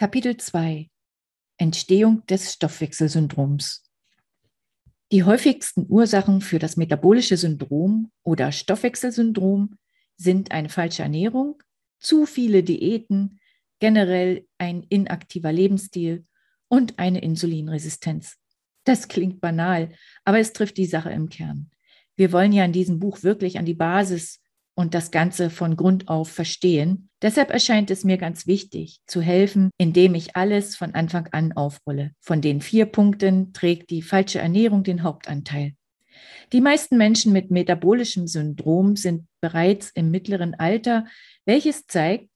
Kapitel 2 – Entstehung des Stoffwechselsyndroms. Die häufigsten Ursachen für das metabolische Syndrom oder Stoffwechselsyndrom sind eine falsche Ernährung, zu viele Diäten, generell ein inaktiver Lebensstil und eine Insulinresistenz. Das klingt banal, aber es trifft die Sache im Kern. Wir wollen ja in diesem Buch wirklich an die Basis und das Ganze von Grund auf verstehen. Deshalb erscheint es mir ganz wichtig, zu helfen, indem ich alles von Anfang an aufrolle. Von den 4 Punkten trägt die falsche Ernährung den Hauptanteil. Die meisten Menschen mit metabolischem Syndrom sind bereits im mittleren Alter, welches zeigt,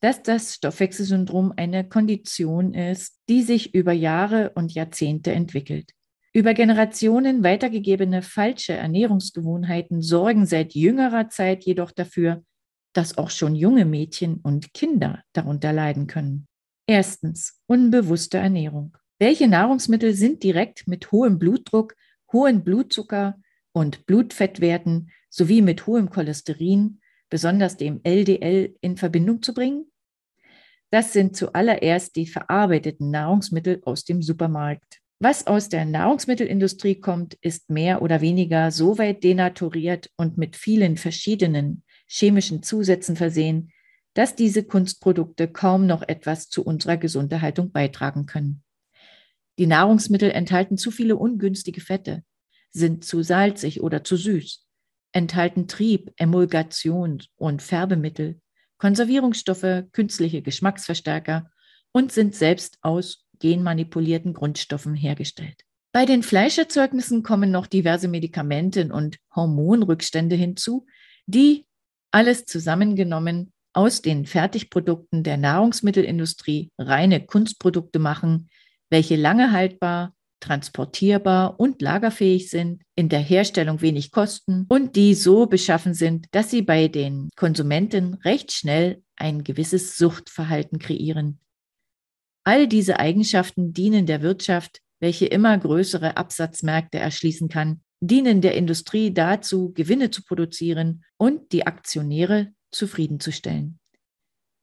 dass das Stoffwechselsyndrom eine Kondition ist, die sich über Jahre und Jahrzehnte entwickelt. Über Generationen weitergegebene falsche Ernährungsgewohnheiten sorgen seit jüngerer Zeit jedoch dafür, dass auch schon junge Mädchen und Kinder darunter leiden können. 1. Unbewusste Ernährung. Welche Nahrungsmittel sind direkt mit hohem Blutdruck, hohen Blutzucker und Blutfettwerten sowie mit hohem Cholesterin, besonders dem LDL, in Verbindung zu bringen? Das sind zuallererst die verarbeiteten Nahrungsmittel aus dem Supermarkt. Was aus der Nahrungsmittelindustrie kommt, ist mehr oder weniger so weit denaturiert und mit vielen verschiedenen chemischen Zusätzen versehen, dass diese Kunstprodukte kaum noch etwas zu unserer gesunden Haltung beitragen können. Die Nahrungsmittel enthalten zu viele ungünstige Fette, sind zu salzig oder zu süß, enthalten Trieb, Emulgation und Färbemittel, Konservierungsstoffe, künstliche Geschmacksverstärker und sind selbst aus genmanipulierten Grundstoffen hergestellt. Bei den Fleischerzeugnissen kommen noch diverse Medikamente und Hormonrückstände hinzu, die alles zusammengenommen aus den Fertigprodukten der Nahrungsmittelindustrie reine Kunstprodukte machen, welche lange haltbar, transportierbar und lagerfähig sind, in der Herstellung wenig kosten und die so beschaffen sind, dass sie bei den Konsumenten recht schnell ein gewisses Suchtverhalten kreieren. All diese Eigenschaften dienen der Wirtschaft, welche immer größere Absatzmärkte erschließen kann, dienen der Industrie dazu, Gewinne zu produzieren und die Aktionäre zufriedenzustellen.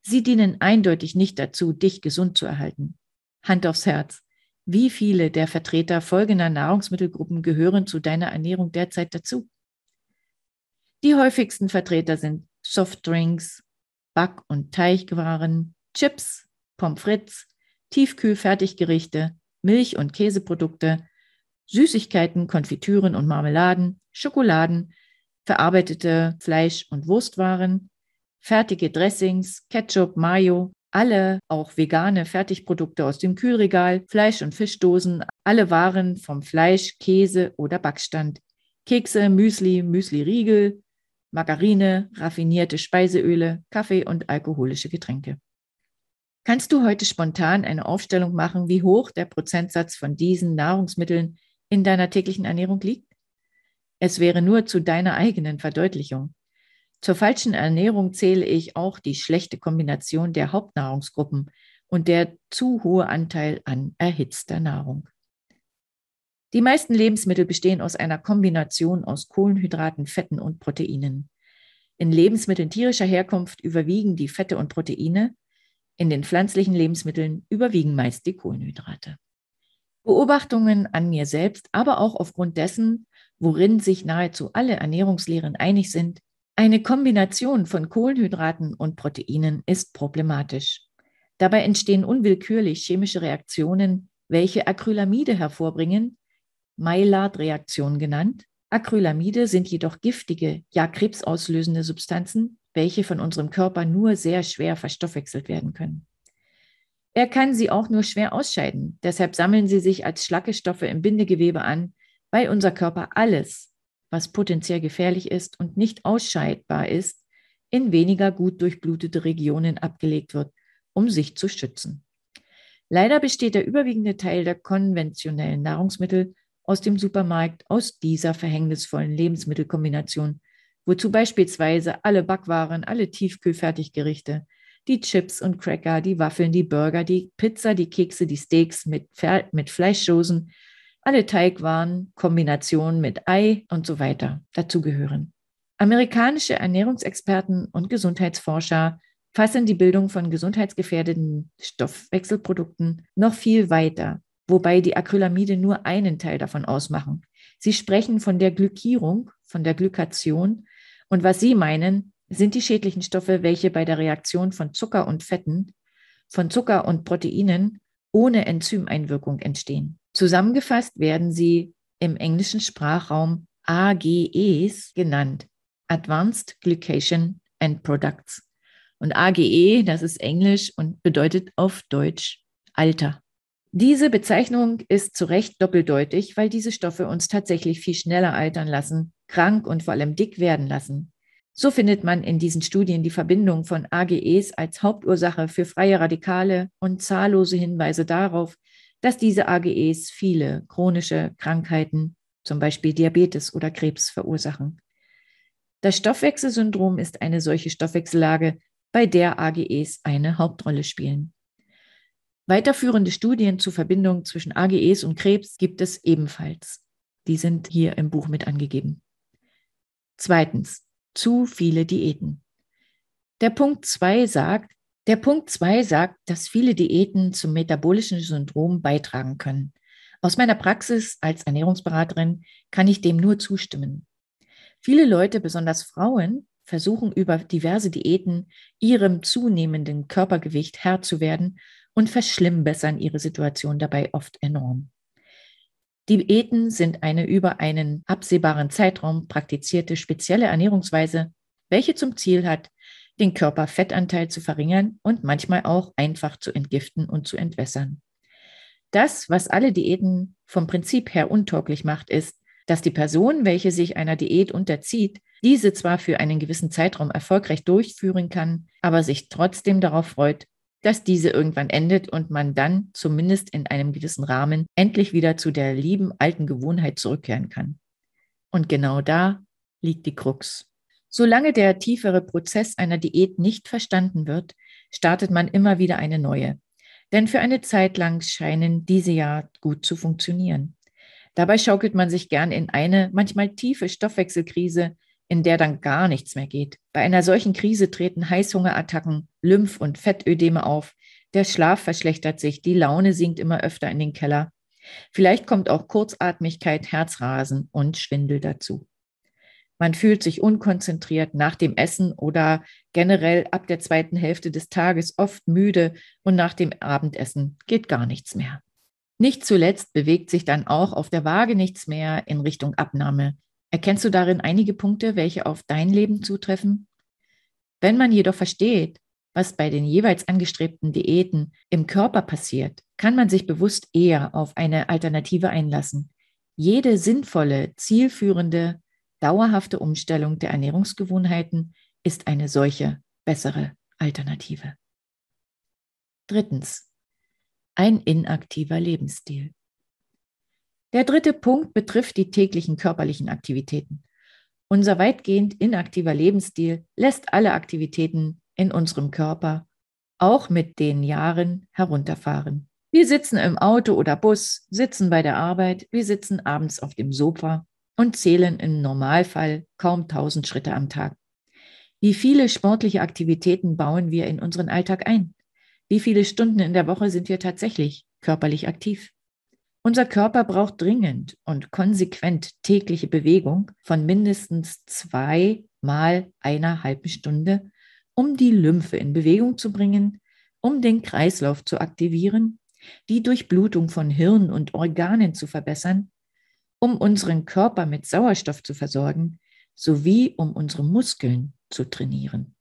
Sie dienen eindeutig nicht dazu, dich gesund zu erhalten. Hand aufs Herz. Wie viele der Vertreter folgender Nahrungsmittelgruppen gehören zu deiner Ernährung derzeit dazu? Die häufigsten Vertreter sind Softdrinks, Back- und Teigwaren, Chips, Pommes frites, Tiefkühlfertiggerichte, Milch- und Käseprodukte, Süßigkeiten, Konfitüren und Marmeladen, Schokoladen, verarbeitete Fleisch- und Wurstwaren, fertige Dressings, Ketchup, Mayo, alle auch vegane Fertigprodukte aus dem Kühlregal, Fleisch- und Fischdosen, alle Waren vom Fleisch, Käse oder Backstand, Kekse, Müsli, Müsliriegel, Margarine, raffinierte Speiseöle, Kaffee und alkoholische Getränke. Kannst du heute spontan eine Aufstellung machen, wie hoch der Prozentsatz von diesen Nahrungsmitteln in deiner täglichen Ernährung liegt? Es wäre nur zu deiner eigenen Verdeutlichung. Zur falschen Ernährung zähle ich auch die schlechte Kombination der Hauptnahrungsgruppen und der zu hohe Anteil an erhitzter Nahrung. Die meisten Lebensmittel bestehen aus einer Kombination aus Kohlenhydraten, Fetten und Proteinen. In Lebensmitteln tierischer Herkunft überwiegen die Fette und Proteine, in den pflanzlichen Lebensmitteln überwiegen meist die Kohlenhydrate. Beobachtungen an mir selbst, aber auch aufgrund dessen, worin sich nahezu alle Ernährungslehren einig sind, eine Kombination von Kohlenhydraten und Proteinen ist problematisch. Dabei entstehen unwillkürlich chemische Reaktionen, welche Acrylamide hervorbringen, Maillard-Reaktion genannt. Acrylamide sind jedoch giftige, ja krebsauslösende Substanzen, welche von unserem Körper nur sehr schwer verstoffwechselt werden können. Er kann sie auch nur schwer ausscheiden, deshalb sammeln sie sich als Schlackestoffe im Bindegewebe an, weil unser Körper alles, was potenziell gefährlich ist und nicht ausscheidbar ist, in weniger gut durchblutete Regionen abgelegt wird, um sich zu schützen. Leider besteht der überwiegende Teil der konventionellen Nahrungsmittel aus dem Supermarkt aus dieser verhängnisvollen Lebensmittelkombination, wozu beispielsweise alle Backwaren, alle Tiefkühlfertiggerichte, die Chips und Cracker, die Waffeln, die Burger, die Pizza, die Kekse, die Steaks mit Fleischsoßen, alle Teigwaren, Kombinationen mit Ei und so weiter dazugehören. Amerikanische Ernährungsexperten und Gesundheitsforscher fassen die Bildung von gesundheitsgefährdenden Stoffwechselprodukten noch viel weiter, wobei die Acrylamide nur einen Teil davon ausmachen. Sie sprechen von der Glykierung, von der Glykation, und was sie meinen, sind die schädlichen Stoffe, welche bei der Reaktion von Zucker und Fetten, von Zucker und Proteinen ohne Enzymeinwirkung entstehen. Zusammengefasst werden sie im englischen Sprachraum AGEs genannt, Advanced Glycation and Products. Und AGE, das ist Englisch und bedeutet auf Deutsch Alter. Diese Bezeichnung ist zu Recht doppeldeutig, weil diese Stoffe uns tatsächlich viel schneller altern lassen, krank und vor allem dick werden lassen. So findet man in diesen Studien die Verbindung von AGEs als Hauptursache für freie Radikale und zahllose Hinweise darauf, dass diese AGEs viele chronische Krankheiten, zum Beispiel Diabetes oder Krebs, verursachen. Das Stoffwechselsyndrom ist eine solche Stoffwechsellage, bei der AGEs eine Hauptrolle spielen. Weiterführende Studien zur Verbindung zwischen AGEs und Krebs gibt es ebenfalls. Die sind hier im Buch mit angegeben. 2. Zu viele Diäten. Der Punkt 2 sagt, dass viele Diäten zum metabolischen Syndrom beitragen können. Aus meiner Praxis als Ernährungsberaterin kann ich dem nur zustimmen. Viele Leute, besonders Frauen, versuchen über diverse Diäten ihrem zunehmenden Körpergewicht Herr zu werden und verschlimmbessern ihre Situation dabei oft enorm. Diäten sind eine über einen absehbaren Zeitraum praktizierte spezielle Ernährungsweise, welche zum Ziel hat, den Körperfettanteil zu verringern und manchmal auch einfach zu entgiften und zu entwässern. Das, was alle Diäten vom Prinzip her untauglich macht, ist, dass die Person, welche sich einer Diät unterzieht, diese zwar für einen gewissen Zeitraum erfolgreich durchführen kann, aber sich trotzdem darauf freut, dass diese irgendwann endet und man dann zumindest in einem gewissen Rahmen endlich wieder zu der lieben alten Gewohnheit zurückkehren kann. Und genau da liegt die Krux. Solange der tiefere Prozess einer Diät nicht verstanden wird, startet man immer wieder eine neue. Denn für eine Zeit lang scheinen diese ja gut zu funktionieren. Dabei schaukelt man sich gern in eine manchmal tiefe Stoffwechselkrise, in der dann gar nichts mehr geht. Bei einer solchen Krise treten Heißhungerattacken, Lymph- und Fettödeme auf, der Schlaf verschlechtert sich, die Laune sinkt immer öfter in den Keller. Vielleicht kommt auch Kurzatmigkeit, Herzrasen und Schwindel dazu. Man fühlt sich unkonzentriert nach dem Essen oder generell ab der zweiten Hälfte des Tages oft müde und nach dem Abendessen geht gar nichts mehr. Nicht zuletzt bewegt sich dann auch auf der Waage nichts mehr in Richtung Abnahme. Erkennst du darin einige Punkte, welche auf dein Leben zutreffen? Wenn man jedoch versteht, was bei den jeweils angestrebten Diäten im Körper passiert, kann man sich bewusst eher auf eine Alternative einlassen. Jede sinnvolle, zielführende, dauerhafte Umstellung der Ernährungsgewohnheiten ist eine solche bessere Alternative. 3. Ein inaktiver Lebensstil. Der 3. Punkt betrifft die täglichen körperlichen Aktivitäten. Unser weitgehend inaktiver Lebensstil lässt alle Aktivitäten in unserem Körper, auch mit den Jahren, herunterfahren. Wir sitzen im Auto oder Bus, sitzen bei der Arbeit, wir sitzen abends auf dem Sofa und zählen im Normalfall kaum 1000 Schritte am Tag. Wie viele sportliche Aktivitäten bauen wir in unseren Alltag ein? Wie viele Stunden in der Woche sind wir tatsächlich körperlich aktiv? Unser Körper braucht dringend und konsequent tägliche Bewegung von mindestens 2 mal 1,5 Stunden, um die Lymphe in Bewegung zu bringen, um den Kreislauf zu aktivieren, die Durchblutung von Hirn und Organen zu verbessern, um unseren Körper mit Sauerstoff zu versorgen, sowie um unsere Muskeln zu trainieren.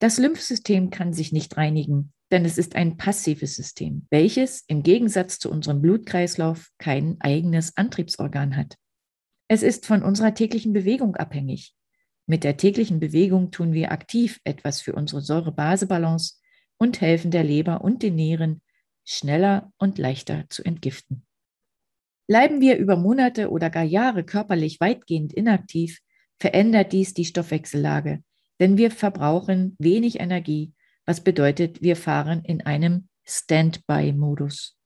Das Lymphsystem kann sich nicht reinigen, denn es ist ein passives System, welches im Gegensatz zu unserem Blutkreislauf kein eigenes Antriebsorgan hat. Es ist von unserer täglichen Bewegung abhängig. Mit der täglichen Bewegung tun wir aktiv etwas für unsere Säure-Base-Balance und helfen der Leber und den Nieren, schneller und leichter zu entgiften. Bleiben wir über Monate oder gar Jahre körperlich weitgehend inaktiv, verändert dies die Stoffwechsellage, denn wir verbrauchen wenig Energie, was bedeutet, wir fahren in einem Standby-Modus.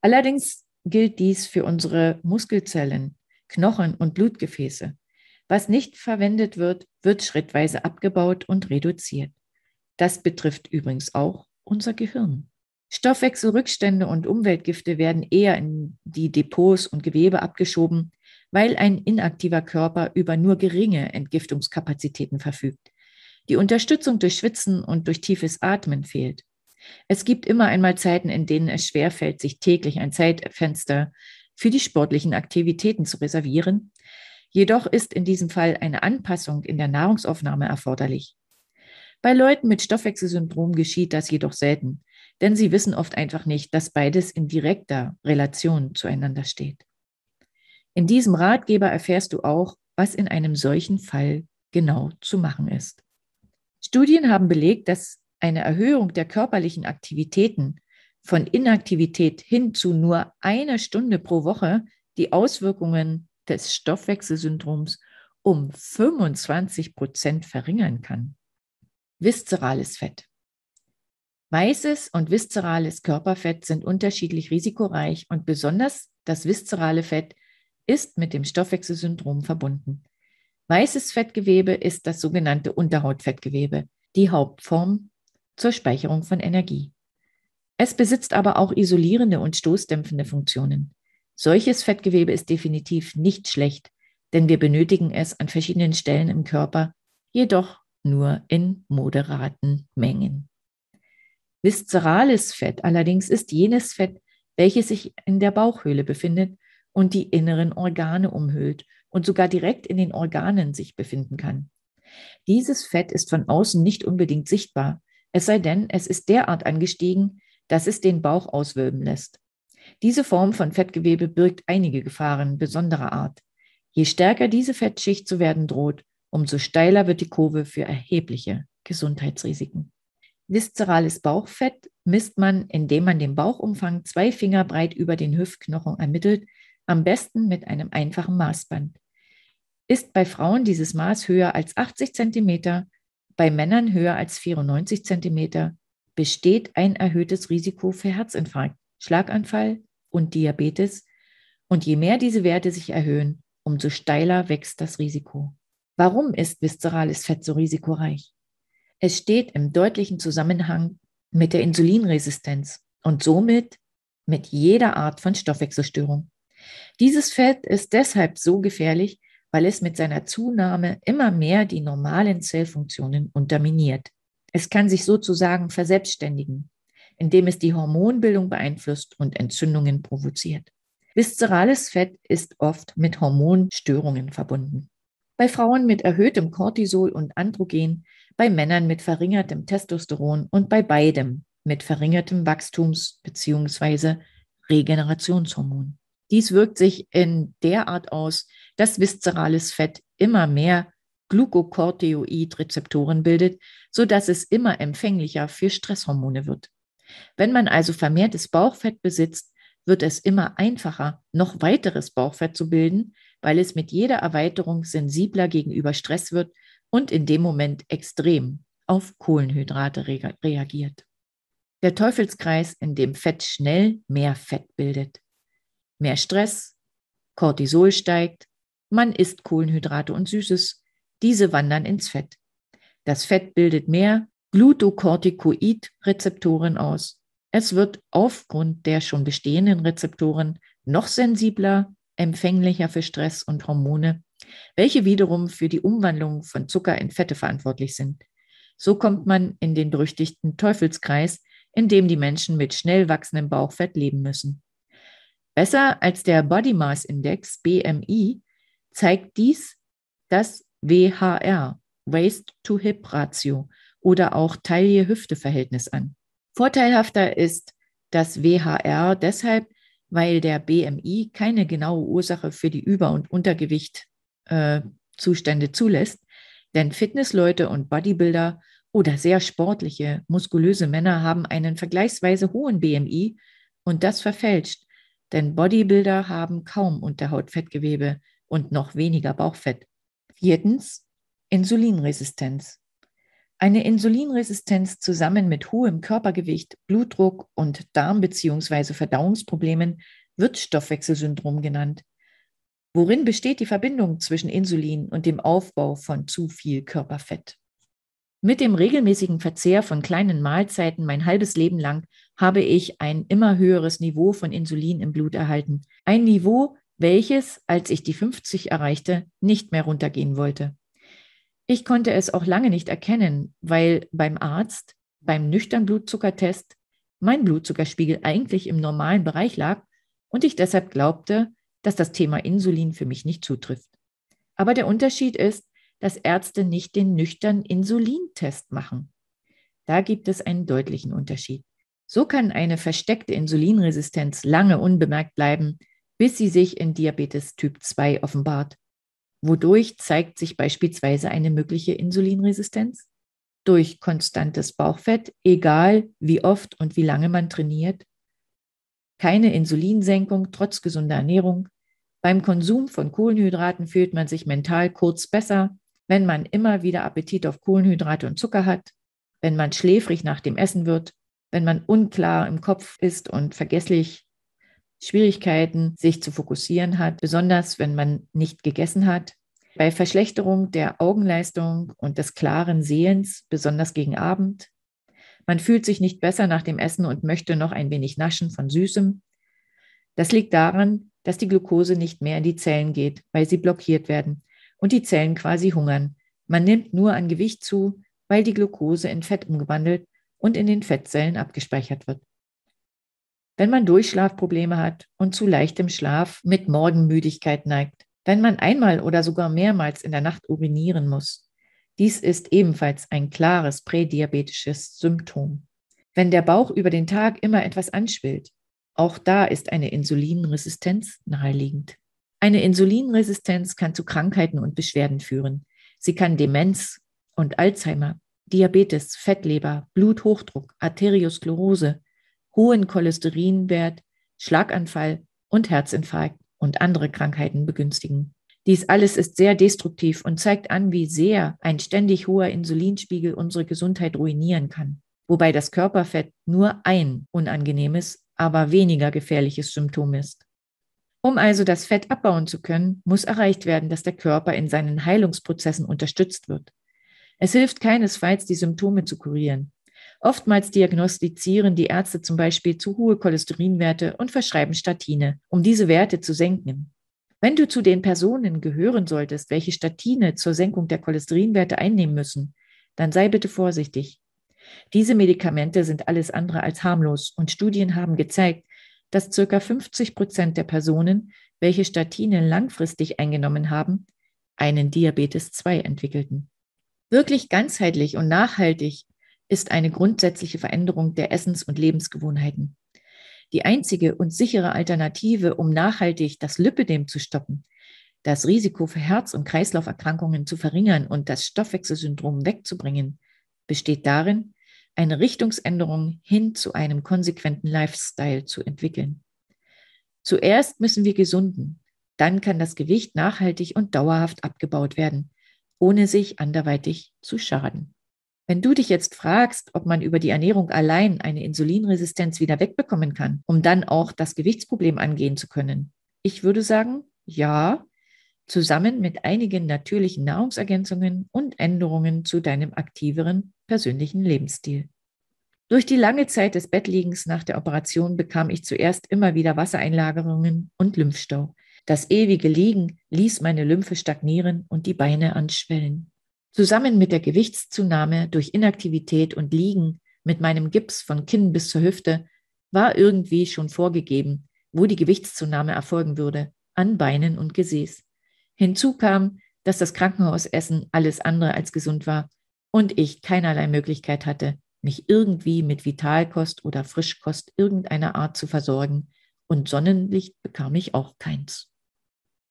Allerdings gilt dies für unsere Muskelzellen, Knochen und Blutgefäße. Was nicht verwendet wird, wird schrittweise abgebaut und reduziert. Das betrifft übrigens auch unser Gehirn. Stoffwechselrückstände und Umweltgifte werden eher in die Depots und Gewebe abgeschoben, weil ein inaktiver Körper über nur geringe Entgiftungskapazitäten verfügt. Die Unterstützung durch Schwitzen und durch tiefes Atmen fehlt. Es gibt immer einmal Zeiten, in denen es schwerfällt, sich täglich ein Zeitfenster für die sportlichen Aktivitäten zu reservieren. Jedoch ist in diesem Fall eine Anpassung in der Nahrungsaufnahme erforderlich. Bei Leuten mit Stoffwechselsyndrom geschieht das jedoch selten, denn sie wissen oft einfach nicht, dass beides in direkter Relation zueinander steht. In diesem Ratgeber erfährst du auch, was in einem solchen Fall genau zu machen ist. Studien haben belegt, dass eine Erhöhung der körperlichen Aktivitäten von Inaktivität hin zu nur einer Stunde pro Woche die Auswirkungen des Stoffwechselsyndroms um 25% verringern kann. Viszerales Fett. Weißes und viszerales Körperfett sind unterschiedlich risikoreich und besonders das viszerale Fett ist mit dem Stoffwechselsyndrom verbunden. Weißes Fettgewebe ist das sogenannte Unterhautfettgewebe, die Hauptform zur Speicherung von Energie. Es besitzt aber auch isolierende und stoßdämpfende Funktionen. Solches Fettgewebe ist definitiv nicht schlecht, denn wir benötigen es an verschiedenen Stellen im Körper, jedoch nur in moderaten Mengen. Viszerales Fett allerdings ist jenes Fett, welches sich in der Bauchhöhle befindet und die inneren Organe umhüllt und sogar direkt in den Organen sich befinden kann. Dieses Fett ist von außen nicht unbedingt sichtbar, es sei denn, es ist derart angestiegen, dass es den Bauch auswölben lässt. Diese Form von Fettgewebe birgt einige Gefahren besonderer Art. Je stärker diese Fettschicht zu werden droht, umso steiler wird die Kurve für erhebliche Gesundheitsrisiken. Viszerales Bauchfett misst man, indem man den Bauchumfang 2 Finger breit über den Hüftknochen ermittelt, am besten mit einem einfachen Maßband. Ist bei Frauen dieses Maß höher als 80 cm, bei Männern höher als 94 cm, besteht ein erhöhtes Risiko für Herzinfarkt, Schlaganfall und Diabetes. Und je mehr diese Werte sich erhöhen, umso steiler wächst das Risiko. Warum ist viszerales Fett so risikoreich? Es steht im deutlichen Zusammenhang mit der Insulinresistenz und somit mit jeder Art von Stoffwechselstörung. Dieses Fett ist deshalb so gefährlich, weil es mit seiner Zunahme immer mehr die normalen Zellfunktionen unterminiert. Es kann sich sozusagen verselbstständigen, indem es die Hormonbildung beeinflusst und Entzündungen provoziert. Viszerales Fett ist oft mit Hormonstörungen verbunden. Bei Frauen mit erhöhtem Cortisol und Androgen, bei Männern mit verringertem Testosteron und bei beidem mit verringertem Wachstums- bzw. Regenerationshormon. Dies wirkt sich in der Art aus, dass viszerales Fett immer mehr Glucocorticoid-Rezeptoren bildet, sodass es immer empfänglicher für Stresshormone wird. Wenn man also vermehrtes Bauchfett besitzt, wird es immer einfacher, noch weiteres Bauchfett zu bilden, weil es mit jeder Erweiterung sensibler gegenüber Stress wird und in dem Moment extrem auf Kohlenhydrate reagiert. Der Teufelskreis, in dem Fett schnell mehr Fett bildet. Mehr Stress, Cortisol steigt, man isst Kohlenhydrate und Süßes, diese wandern ins Fett. Das Fett bildet mehr Glucocorticoid-Rezeptoren aus. Es wird aufgrund der schon bestehenden Rezeptoren noch sensibler, empfänglicher für Stress und Hormone, welche wiederum für die Umwandlung von Zucker in Fette verantwortlich sind. So kommt man in den berüchtigten Teufelskreis, in dem die Menschen mit schnell wachsendem Bauchfett leben müssen. Besser als der Body Mass Index, BMI, zeigt dies das WHR, Waist-to-Hip-Ratio, oder auch Taille-Hüfte-Verhältnis an. Vorteilhafter ist das WHR deshalb, weil der BMI keine genaue Ursache für die Über- und Untergewichtzustände zulässt, denn Fitnessleute und Bodybuilder oder sehr sportliche, muskulöse Männer haben einen vergleichsweise hohen BMI und das verfälscht, denn Bodybuilder haben kaum Unterhautfettgewebe und noch weniger Bauchfett. 4. Insulinresistenz. Eine Insulinresistenz zusammen mit hohem Körpergewicht, Blutdruck und Darm- bzw. Verdauungsproblemen wird Stoffwechselsyndrom genannt. Worin besteht die Verbindung zwischen Insulin und dem Aufbau von zu viel Körperfett? Mit dem regelmäßigen Verzehr von kleinen Mahlzeiten mein halbes Leben lang habe ich ein immer höheres Niveau von Insulin im Blut erhalten. Ein Niveau, welches, als ich die 50 erreichte, nicht mehr runtergehen wollte. Ich konnte es auch lange nicht erkennen, weil beim Arzt, beim nüchtern Blutzuckertest, mein Blutzuckerspiegel eigentlich im normalen Bereich lag und ich deshalb glaubte, dass das Thema Insulin für mich nicht zutrifft. Aber der Unterschied ist, dass Ärzte nicht den nüchternen Insulintest machen. Da gibt es einen deutlichen Unterschied. So kann eine versteckte Insulinresistenz lange unbemerkt bleiben, bis sie sich in Diabetes Typ 2 offenbart. Wodurch zeigt sich beispielsweise eine mögliche Insulinresistenz? Durch konstantes Bauchfett, egal wie oft und wie lange man trainiert. Keine Insulinsenkung trotz gesunder Ernährung. Beim Konsum von Kohlenhydraten fühlt man sich mental kurz besser, wenn man immer wieder Appetit auf Kohlenhydrate und Zucker hat, wenn man schläfrig nach dem Essen wird, wenn man unklar im Kopf ist und vergesslich, Schwierigkeiten, sich zu fokussieren hat, besonders wenn man nicht gegessen hat. Bei Verschlechterung der Augenleistung und des klaren Sehens, besonders gegen Abend. Man fühlt sich nicht besser nach dem Essen und möchte noch ein wenig naschen von Süßem. Das liegt daran, dass die Glucose nicht mehr in die Zellen geht, weil sie blockiert werden und die Zellen quasi hungern. Man nimmt nur an Gewicht zu, weil die Glucose in Fett umgewandelt und in den Fettzellen abgespeichert wird. Wenn man Durchschlafprobleme hat und zu leichtem Schlaf mit Morgenmüdigkeit neigt. Wenn man einmal oder sogar mehrmals in der Nacht urinieren muss. Dies ist ebenfalls ein klares prädiabetisches Symptom. Wenn der Bauch über den Tag immer etwas anschwillt, auch da ist eine Insulinresistenz naheliegend. Eine Insulinresistenz kann zu Krankheiten und Beschwerden führen. Sie kann Demenz und Alzheimer, Diabetes, Fettleber, Bluthochdruck, Arteriosklerose, hohen Cholesterinwert, Schlaganfall und Herzinfarkt und andere Krankheiten begünstigen. Dies alles ist sehr destruktiv und zeigt an, wie sehr ein ständig hoher Insulinspiegel unsere Gesundheit ruinieren kann, wobei das Körperfett nur ein unangenehmes, aber weniger gefährliches Symptom ist. Um also das Fett abbauen zu können, muss erreicht werden, dass der Körper in seinen Heilungsprozessen unterstützt wird. Es hilft keinesfalls, die Symptome zu kurieren. Oftmals diagnostizieren die Ärzte zum Beispiel zu hohe Cholesterinwerte und verschreiben Statine, um diese Werte zu senken. Wenn du zu den Personen gehören solltest, welche Statine zur Senkung der Cholesterinwerte einnehmen müssen, dann sei bitte vorsichtig. Diese Medikamente sind alles andere als harmlos und Studien haben gezeigt, dass ca. 50% der Personen, welche Statine langfristig eingenommen haben, einen Diabetes 2 entwickelten. Wirklich ganzheitlich und nachhaltig ist eine grundsätzliche Veränderung der Essens- und Lebensgewohnheiten. Die einzige und sichere Alternative, um nachhaltig das Lipödem zu stoppen, das Risiko für Herz- und Kreislauferkrankungen zu verringern und das Stoffwechselsyndrom wegzubringen, besteht darin, eine Richtungsänderung hin zu einem konsequenten Lifestyle zu entwickeln. Zuerst müssen wir gesunden, dann kann das Gewicht nachhaltig und dauerhaft abgebaut werden, ohne sich anderweitig zu schaden. Wenn du dich jetzt fragst, ob man über die Ernährung allein eine Insulinresistenz wieder wegbekommen kann, um dann auch das Gewichtsproblem angehen zu können, ich würde sagen, ja, zusammen mit einigen natürlichen Nahrungsergänzungen und Änderungen zu deinem aktiveren persönlichen Lebensstil. Durch die lange Zeit des Bettliegens nach der Operation bekam ich zuerst immer wieder Wassereinlagerungen und Lymphstau. Das ewige Liegen ließ meine Lymphe stagnieren und die Beine anschwellen. Zusammen mit der Gewichtszunahme durch Inaktivität und Liegen mit meinem Gips von Kinn bis zur Hüfte war irgendwie schon vorgegeben, wo die Gewichtszunahme erfolgen würde, an Beinen und Gesäß. Hinzu kam, dass das Krankenhausessen alles andere als gesund war und ich keinerlei Möglichkeit hatte, mich irgendwie mit Vitalkost oder Frischkost irgendeiner Art zu versorgen und Sonnenlicht bekam ich auch keins.